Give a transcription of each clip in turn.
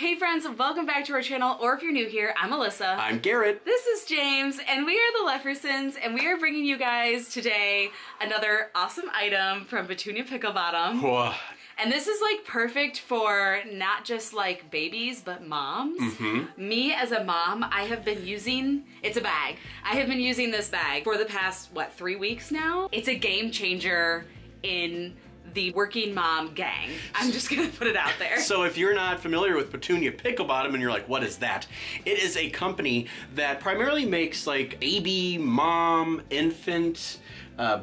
Hey friends, welcome back to our channel, or if you're new here, I'm Alyssa. I'm Garrett. This is James, and we are the Leffersons, and we are bringing you guys today another awesome item from Petunia Pickle Bottom. Whoa. And this is like perfect for not just like babies, but moms. Mm-hmm. Me as a mom, I have been using, it's a bag. I have been using this bag for the past, what, 3 weeks now? It's a game changer in the working mom gang. I'm just gonna put it out there. So if you're not familiar with Petunia Pickle Bottom and you're like, what is that? It is a company that primarily makes like baby, mom, infant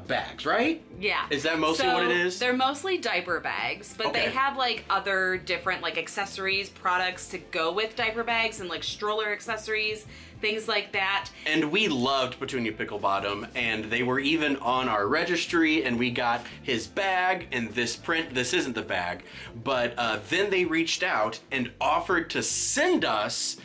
bags, right? Yeah. Is that mostly what it is? They're mostly diaper bags, but okay, they have like other different like accessories, products to go with diaper bags and like stroller accessories, things like that. And we loved Petunia Pickle Bottom, and they were even on our registry, and we got his bag and this print. This isn't the bag, but then they reached out and offered to send us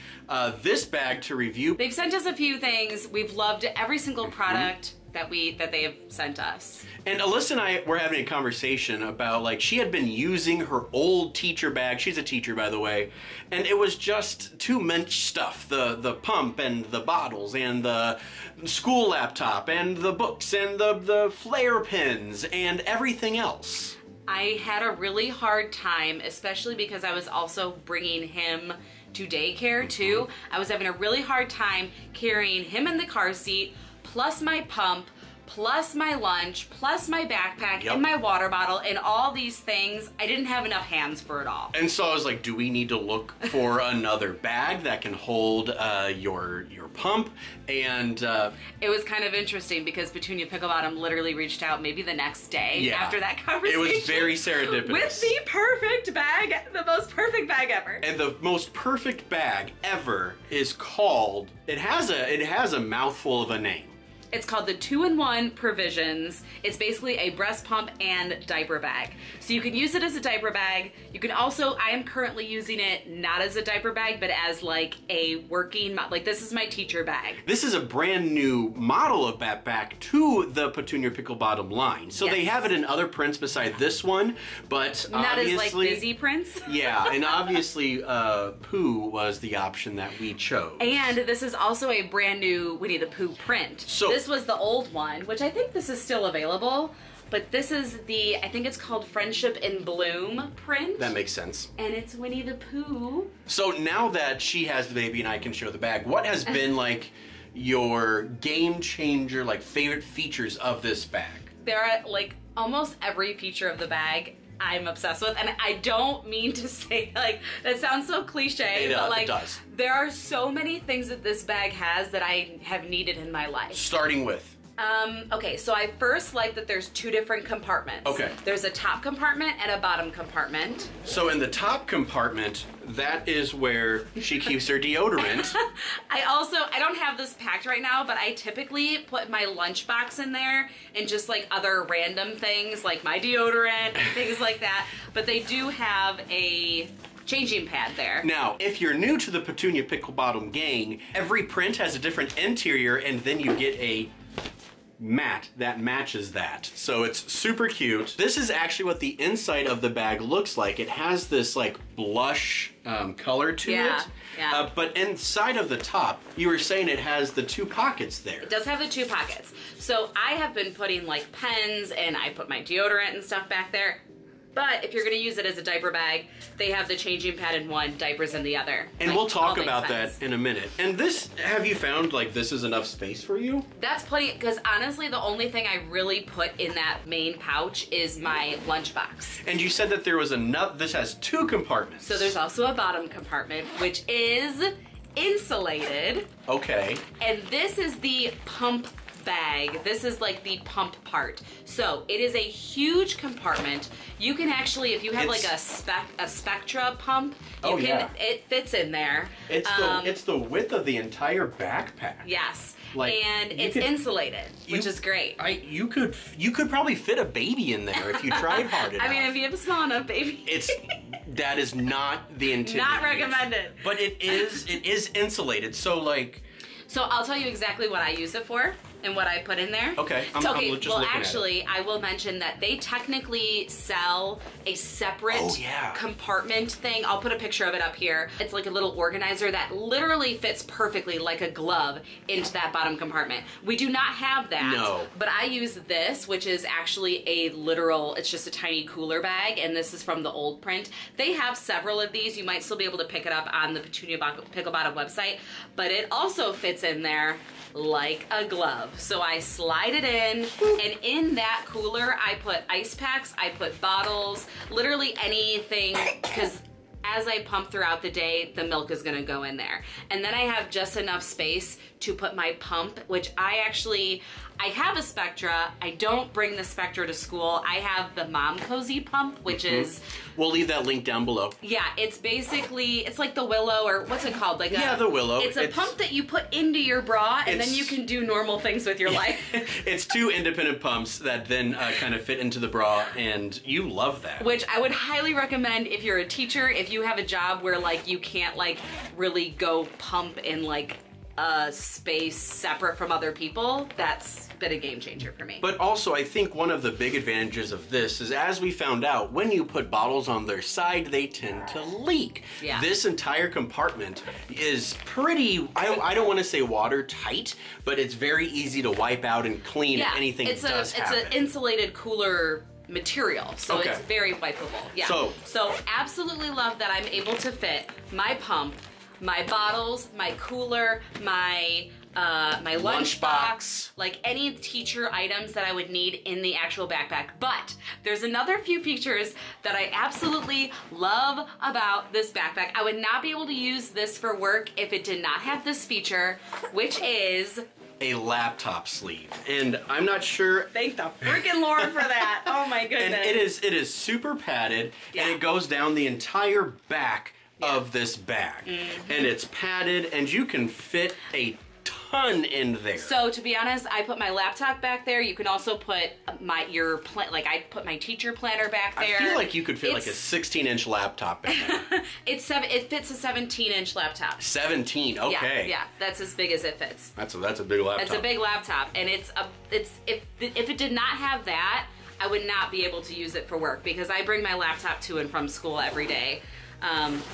this bag to review. They've sent us a few things. We've loved every single product that they have sent us. And Alyssa and I were having a conversation about like, she had been using her old teacher bag, she's a teacher by the way, and it was just too much stuff, the pump and the bottles and the school laptop and the books and the flare pins and everything else. I had a really hard time, especially because I was also bringing him to daycare too. I was having a really hard time carrying him in the car seat, plus my pump, plus my lunch, plus my backpack, and my water bottle, and all these things. I didn't have enough hands for it all. And so I was like, do we need to look for another bag that can hold your pump? And it was kind of interesting because Petunia Pickle Bottom literally reached out maybe the next day after that conversation. It was very serendipitous. With the perfect bag, the most perfect bag ever. And the most perfect bag ever is called, it has a mouthful of a name. It's called the 2-in-1 Provisions. It's basically a breast pump and diaper bag. So you can use it as a diaper bag. You can also, I am currently using it not as a diaper bag, but as like a working, like this is my teacher bag. This is a brand new model of that bag to the Petunia Pickle Bottom line. So yes, they have it in other prints beside this one, but not as like busy prints. Yeah, and obviously Pooh was the option that we chose. And this is also a brand new Winnie the Pooh print. So this was the old one, which I think this is still available, but this is the, I think it's called Friendship in Bloom print. That makes sense. And it's Winnie the Pooh. So now that she has the baby and I can show the bag, what has been like your game changer, like favorite features of this bag? There are like almost every feature of the bag I'm obsessed with, and I don't mean to say like that sounds so cliche, but like it does. There are so many things that this bag has that I have needed in my life. Starting with okay, so I first like that there's two different compartments. Okay. There's a top compartment and a bottom compartment. So in the top compartment, that is where she keeps her deodorant. I don't have this packed right now, but I typically put my lunchbox in there and just like other random things like my deodorant and things like that. But they do have a changing pad there. Now, if you're new to the Petunia Pickle Bottom gang, every print has a different interior, and then you get a mat that matches that. So it's super cute. This is actually what the inside of the bag looks like. It has this like blush color to it. Yeah. But inside of the top, you were saying it has the two pockets there. It does have the two pockets. So I have been putting like pens, and I put my deodorant and stuff back there. But if you're gonna use it as a diaper bag, they have the changing pad in one, diapers in the other. And like, we'll talk about that in a minute. And this, have you found like this is enough space for you? That's plenty, because honestly, the only thing I really put in that main pouch is my lunchbox. And you said that there was enough, this has two compartments. So there's also a bottom compartment, which is insulated. Okay. And this is the pump bag. This is like the pump part. So it is a huge compartment. You can actually, if you have like a Spectra pump, it fits in there. It's the width of the entire backpack. Yes. Like, and it's insulated, which is great. You could probably fit a baby in there if you tried hard enough. I mean, if you have a small enough baby. That is not the intent. Not recommended. But it is insulated. So like, so I'll tell you exactly what I use it for. and what I put in there. Okay. I will mention that they technically sell a separate compartment thing. I'll put a picture of it up here. It's like a little organizer that literally fits perfectly like a glove into that bottom compartment. We do not have that. No. But I use this, which is actually a literal, it's just a tiny cooler bag, and this is from the old print. They have several of these. You might still be able to pick it up on the Petunia Pickle Bottom website, but it also fits in there like a glove. So I slide it in, and in that cooler, I put ice packs, I put bottles, literally anything, because as I pump throughout the day, the milk is gonna go in there. And then I have just enough space to put my pump, which I have a Spectra. I don't bring the Spectra to school. I have the Mom Cozy pump, which is... We'll leave that link down below. Yeah, it's basically, it's like the Willow, or what's it called? Like the Willow. It's a pump that you put into your bra, and then you can do normal things with your life. It's two independent pumps that then kind of fit into the bra, and you love that. Which I would highly recommend if you're a teacher, if you have a job where like you can't like really go pump in like a space separate from other people. That's been a game changer for me. But also I think one of the big advantages of this is, as we found out, when you put bottles on their side, they tend to leak. Yeah. This entire compartment is pretty, I don't want to say watertight, but it's very easy to wipe out and clean if anything does happen. It's an insulated cooler material, so it's very wipeable. Yeah. So absolutely love that I'm able to fit my pump, my bottles, my cooler, my my lunchbox, like any teacher items that I would need in the actual backpack. But there's another few features that I absolutely love about this backpack. I would not be able to use this for work if it did not have this feature, which is a laptop sleeve. And I'm not sure. Thank the freaking Lord for that. Oh my goodness. And it is super padded, and it goes down the entire back of this bag. And it's padded, and you can fit a ton in there. So to be honest, I put my laptop back there. You can also put I put my teacher planner back there. I feel like you could fit like a 16-inch laptop in there. It fits a 17-inch laptop. 17, okay. Yeah, that's as big as it fits. That's a big laptop. It's a big laptop, and if it did not have that, I would not be able to use it for work, because I bring my laptop to and from school every day.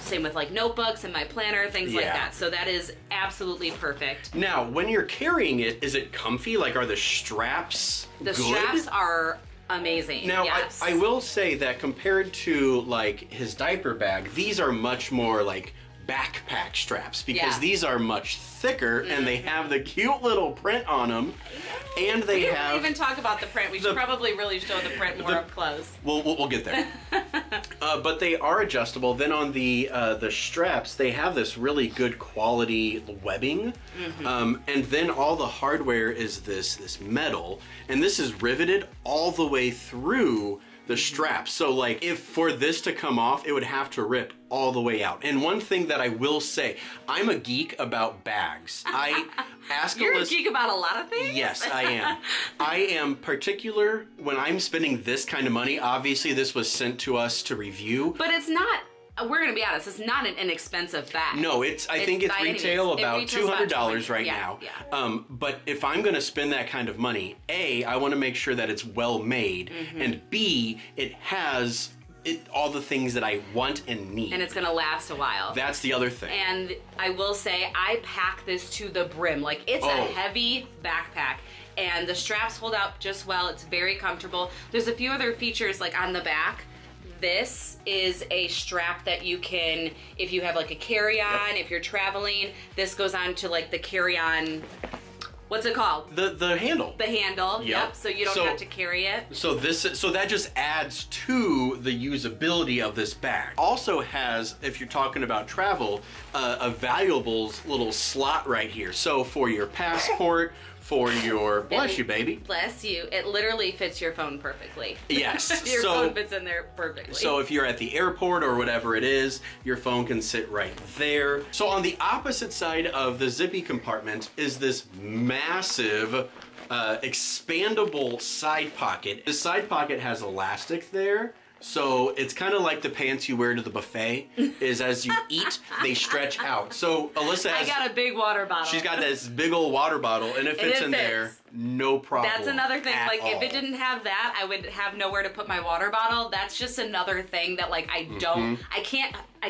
Same with like notebooks and my planner, things like that. So that is absolutely perfect. Now, when you're carrying it, is it comfy? Like, are the straps good? The straps are amazing. Now, yes. I will say that compared to like his diaper bag, these are much more like backpack straps, because these are much thicker, and they have the cute little print on them, and they have... We didn't even talk about the print. We should probably really show the print more up close. We'll get there. But they are adjustable. Then on the straps, they have this really good quality webbing, and then all the hardware is this metal, and this is riveted all the way through the straps. So like, if for this to come off, it would have to rip all the way out. And one thing that I will say, I'm a geek about bags. I ask You're a geek about a lot of things? Yes, I am. I am particular when I'm spending this kind of money. Obviously this was sent to us to review. But it's not, we're gonna be honest, it's not an inexpensive bag. No, I think it's retail about $200 right now. Yeah. But if I'm gonna spend that kind of money, A, I wanna make sure that it's well made, and B, it has all the things that I want and need. And it's gonna last a while. That's the other thing. And I will say, I pack this to the brim. Like, it's a heavy backpack, and the straps hold out just well. It's very comfortable. There's a few other features, like on the back. This is a strap that you can, if you have like a carry-on, if you're traveling, this goes on to like the carry-on, what's it called? The handle. The handle, yep. So you don't have to carry it. So that just adds to the usability of this bag. Also has, if you're talking about travel, a valuables little slot right here. So for your passport, for your, bless you baby. Bless you. It literally fits your phone perfectly. Yes. Your phone fits in there perfectly. So if you're at the airport or whatever it is, your phone can sit right there. So on the opposite side of the zippy compartment is this massive expandable side pocket. The side pocket has elastic there, So it's kind of like the pants you wear to the buffet, is as you eat, they stretch out. So Alyssa has... I got a big water bottle. She's got this big old water bottle, and it fits in there, no problem. That's another thing. Like, if it didn't have that, I would have nowhere to put my water bottle. That's just another thing that, like, I don't... I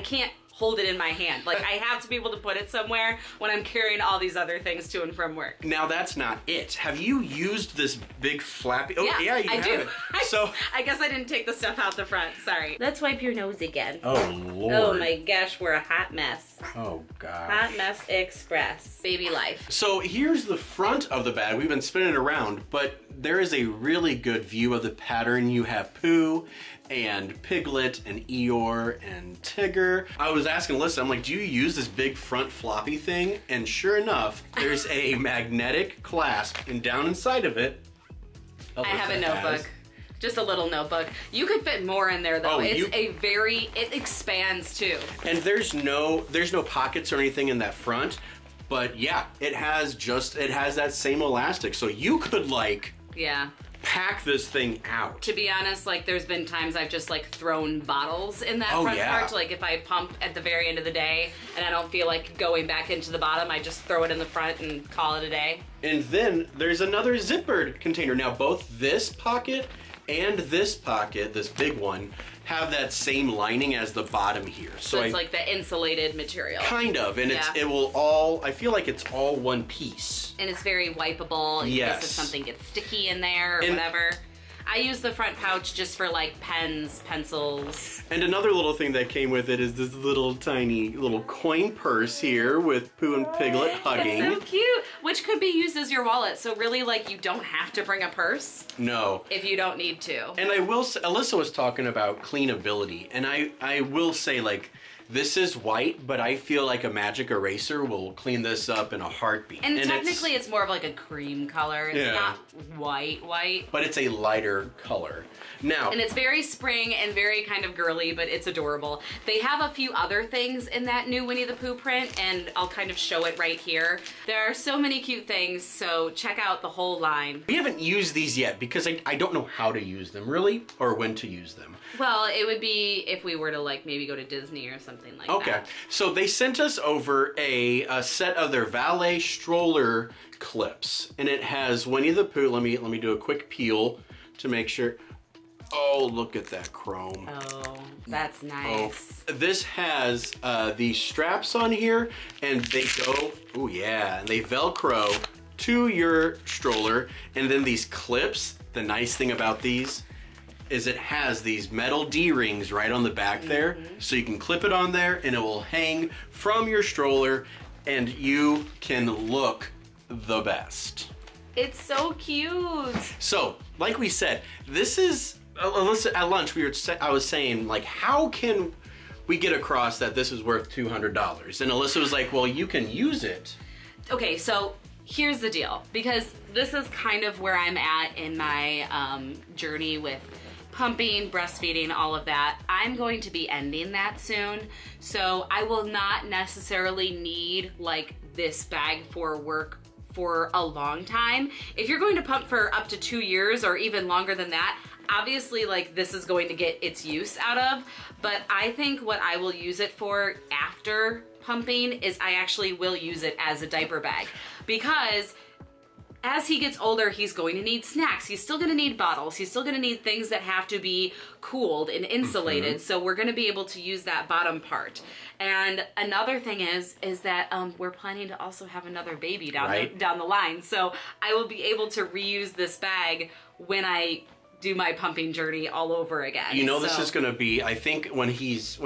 can't hold it in my hand. Like, I have to be able to put it somewhere when I'm carrying all these other things to and from work. Now, that's not it. Have you used this big flappy? Oh, yeah, you have it. So I guess I didn't take the stuff out the front. Sorry. Let's wipe your nose again. Oh, Lord. Oh, my gosh. We're a hot mess. Oh, gosh. Hot mess express. Baby life. So here's the front of the bag. We've been spinning around, but there is a really good view of the pattern. You have Pooh and Piglet and Eeyore and Tigger. I was asking Alyssa, I'm like, do you use this big front floppy thing? And sure enough, there's a magnetic clasp, and down inside of it, Alyssa I have a notebook. Just a little notebook. You could fit more in there though. Oh, it's it expands too. And there's no pockets or anything in that front, but yeah, it has that same elastic. So you could like pack this thing out. To be honest, like there's been times I've just like thrown bottles in that front part. Like if I pump at the very end of the day and I don't feel like going back into the bottom, I just throw it in the front and call it a day. And then there's another zippered container. Now both this pocket and this pocket, this big one, have that same lining as the bottom here. So it's like the insulated material. Kind of, and it will all, I feel like it's all one piece. And it's very wipeable in case if something gets sticky in there or whatever. I use the front pouch just for like pens, pencils. And another little thing that came with it is this little tiny little coin purse here with Pooh and Piglet hugging. It's so cute, which could be used as your wallet. So really like you don't have to bring a purse. No. If you don't need to. And I will say, Alyssa was talking about cleanability, and I will say like, this is white, but I feel like a magic eraser will clean this up in a heartbeat. And technically it's more of like a cream color. It's not white. But it's a lighter color. Now. And it's very spring and very kind of girly, but it's adorable. They have a few other things in that new Winnie the Pooh print, and I'll kind of show it right here. There are so many cute things, so check out the whole line. We haven't used these yet because I don't know how to use them really, or when to use them. Well, it would be if we were to like maybe go to Disney or something. Like that. So they sent us over a set of their valet stroller clips, and it has Winnie the Pooh. Let me do a quick peel to make sure. Oh, look at that chrome. Oh, that's nice. Oh. This has these straps on here, and they go, oh yeah, and they Velcro to your stroller, and then these clips. The nice thing about these is it has these metal D-rings right on the back there, so you can clip it on there and it will hang from your stroller and you can look the best. It's so cute. So, like we said, this is, at lunch I was saying like, how can we get across that this is worth $200? And Alyssa was like, well, you can use it. Okay, so here's the deal, because this is kind of where I'm at in my journey with pumping, breastfeeding, all of that. I'm going to be ending that soon. So I will not necessarily need like this bag for work for a long time. If you're going to pump for up to 2 years or even longer than that, obviously like this is going to get its use out of, but I think what I will use it for after pumping is I actually will use it as a diaper bag, because as he gets older, he's going to need snacks. He's still going to need bottles. He's still going to need things that have to be cooled and insulated. So we're going to be able to use that bottom part. And another thing is that we're planning to also have another baby down the line. So I will be able to reuse this bag when I do my pumping journey all over again. You know, this is going to be, I think when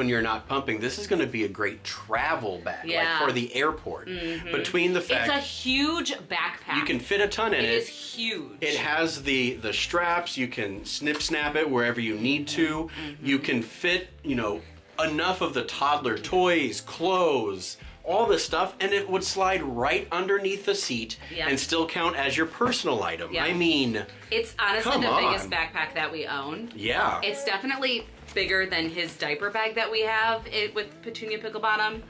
you're not pumping, this is going to be a great travel bag, like for the airport. Between the fact it's a huge backpack, you can fit a ton in it. It is huge. It has the straps. You can snip snap it wherever you need to. You can fit, you know, enough of the toddler toys, clothes, all this stuff, and it would slide right underneath the seat and still count as your personal item. I mean, it's honestly the biggest backpack that we own. Yeah. It's definitely bigger than his diaper bag that we have with Petunia Picklebottom.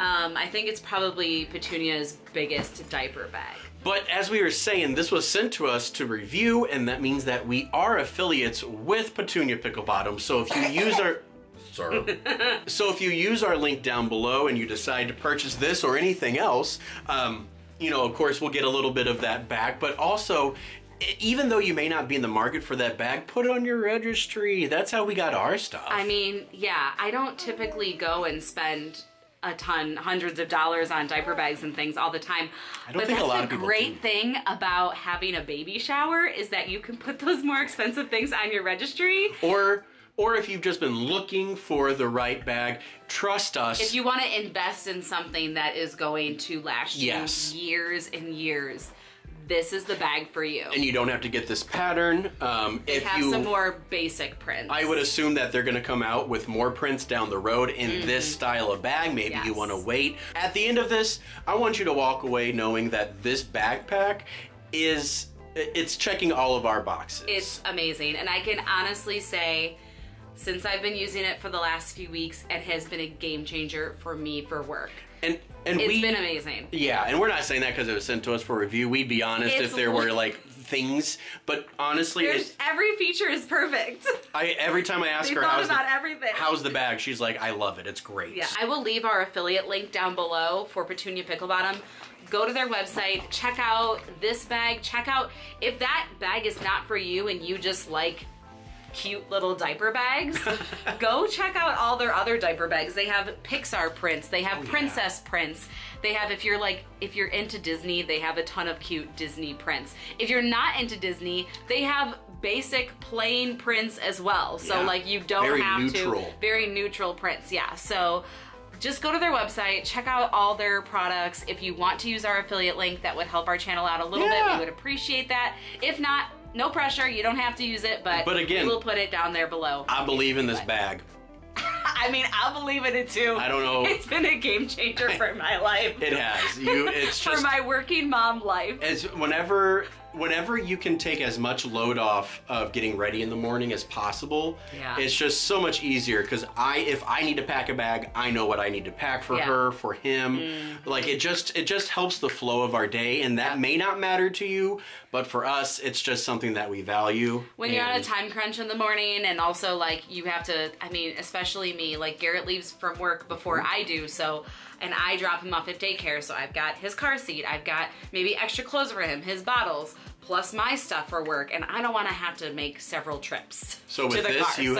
I think it's probably Petunia's biggest diaper bag. But as we were saying, this was sent to us to review, and that means that we are affiliates with Petunia Pickle Bottom. So if you use our... So if you use our link down below and you decide to purchase this or anything else, you know, of course, we'll get a little bit of that back. But also, even though you may not be in the market for that bag, put it on your registry. That's how we got our stuff. I mean, yeah, I don't typically go and spend a ton, hundreds of dollars on diaper bags and things all the time. I don't think a lot of people do. But that's the great thing about having a baby shower is that you can put those more expensive things on your registry. Or if you've just been looking for the right bag, trust us. If you want to invest in something that is going to last you years and years, this is the bag for you. And you don't have to get this pattern. They have some more basic prints. I would assume that they're going to come out with more prints down the road in this style of bag. Maybe you want to wait. At the end of this, I want you to walk away knowing that this backpack is, it's checking all of our boxes. It's amazing. And I can honestly say, since I've been using it for the last few weeks, it has been a game changer for me for work. It's been amazing. Yeah, and we're not saying that because it was sent to us for review. We'd be honest if there were like things, but honestly, every feature is perfect. Every time I ask her how's the bag, she's like, I love it, it's great. Yeah, I will leave our affiliate link down below for Petunia Pickle Bottom. Go to their website, check out this bag, check out, if that bag is not for you and you just like cute little diaper bags, go check out all their other diaper bags. They have Pixar prints, they have princess prints, they have, if you're into Disney, they have a ton of cute Disney prints. If you're not into Disney, they have basic plain prints as well. So like you don't very neutral prints. Yeah, so just go to their website, check out all their products. If you want to use our affiliate link, that would help our channel out a little bit. We would appreciate that. If not, no pressure, you don't have to use it, but again, we'll put it down there below. I believe in this bag. I mean, I believe in it too. I don't know. It's been a game changer for my life. It has. It's just, for my working mom life. Whenever you can take as much load off of getting ready in the morning as possible, it's just so much easier, because if I need to pack a bag, I know what I need to pack for her, for him. Like it just helps the flow of our day, and that may not matter to you, but for us, it's just something that we value. When you're on a time crunch in the morning, and also like you have to, I mean, especially me, like Garrett leaves from work before I do, so, and I drop him off at daycare, so I've got his car seat, I've got maybe extra clothes for him, his bottles, plus my stuff for work, and I don't want to have to make several trips. So with this, you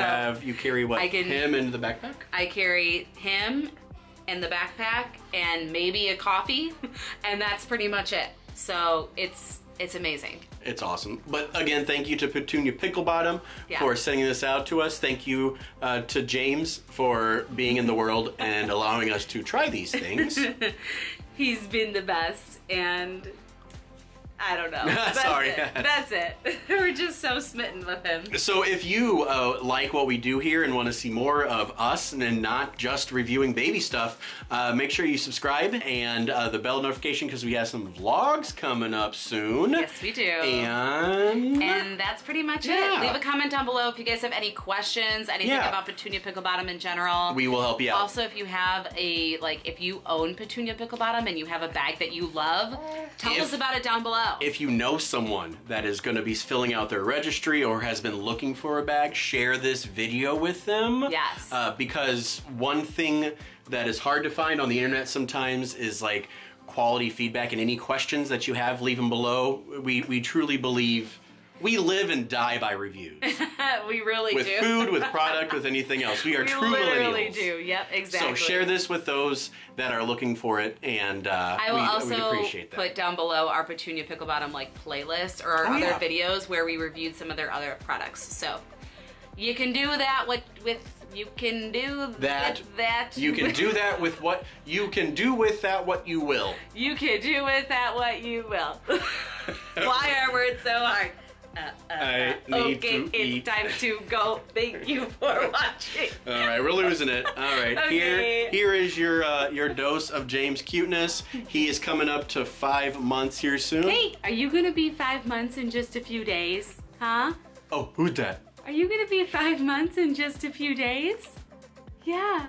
carry what? Him in the backpack? I carry him in the backpack and maybe a coffee, and that's pretty much it. So it's amazing. It's awesome. But again, thank you to Petunia Pickle Bottom for sending this out to us. Thank you to James for being in the world and allowing us to try these things. He's been the best, and I don't know. That's sorry. That's it. We're just so smitten with him. So if you like what we do here and want to see more of us and not just reviewing baby stuff, make sure you subscribe and the bell notification, because we have some vlogs coming up soon. Yes, we do. And that's pretty much it. Leave a comment down below if you guys have any questions, anything about Petunia Pickle Bottom in general. We will help you out. Also, if you have if you own Petunia Pickle Bottom and you have a bag that you love, tell us about it down below. If you know someone that is going to be filling out their registry or has been looking for a bag, share this video with them. Yes. Because one thing that is hard to find on the internet sometimes is like quality feedback, and any questions that you have, leave them below. We truly believe we live and die by reviews. We really do. With food, with product, with anything else. We are true millennials. We literally do. Yep, exactly. So share this with those that are looking for it, and we'd appreciate that. I will also put down below our Petunia Pickle Bottom like playlist or our other videos where we reviewed some of their other products. So you can do that You can do with that what you will. Why are words so hard? It's time to go. Thank you for watching. All right, we're losing it. All right, okay. Here is your dose of James' cuteness. He is coming up to 5 months here soon. Hey, are you gonna be 5 months in just a few days? Huh? Oh, who's that? Are you gonna be 5 months in just a few days? Yeah.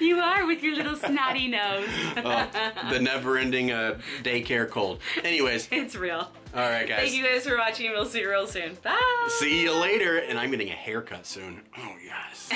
You are, with your little snotty nose. The never-ending daycare cold. Anyways. It's real. All right, guys. Thank you guys for watching. We'll see you real soon. Bye. See you later. And I'm getting a haircut soon. Oh, yes.